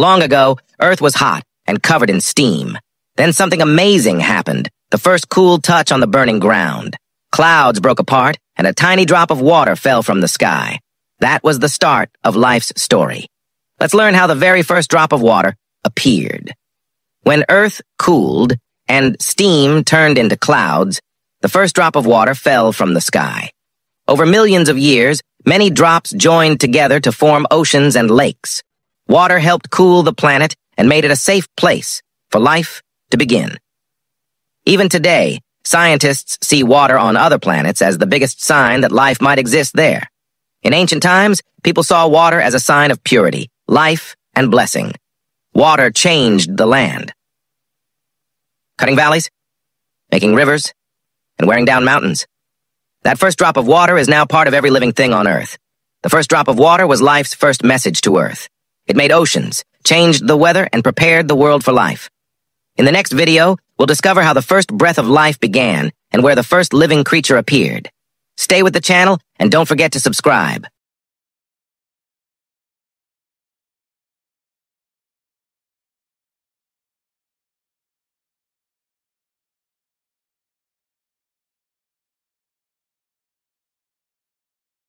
Long ago, Earth was hot and covered in steam. Then something amazing happened, the first cool touch on the burning ground. Clouds broke apart, and a tiny drop of water fell from the sky. That was the start of life's story. Let's learn how the very first drop of water appeared. When Earth cooled and steam turned into clouds, the first drop of water fell from the sky. Over millions of years, many drops joined together to form oceans and lakes. Water helped cool the planet and made it a safe place for life to begin. Even today, scientists see water on other planets as the biggest sign that life might exist there. In ancient times, people saw water as a sign of purity, life, and blessing. Water changed the land, cutting valleys, making rivers, and wearing down mountains. That first drop of water is now part of every living thing on Earth. The first drop of water was life's first message to Earth. It made oceans, changed the weather, and prepared the world for life. In the next video, we'll discover how the first breath of life began and where the first living creature appeared. Stay with the channel and don't forget to subscribe.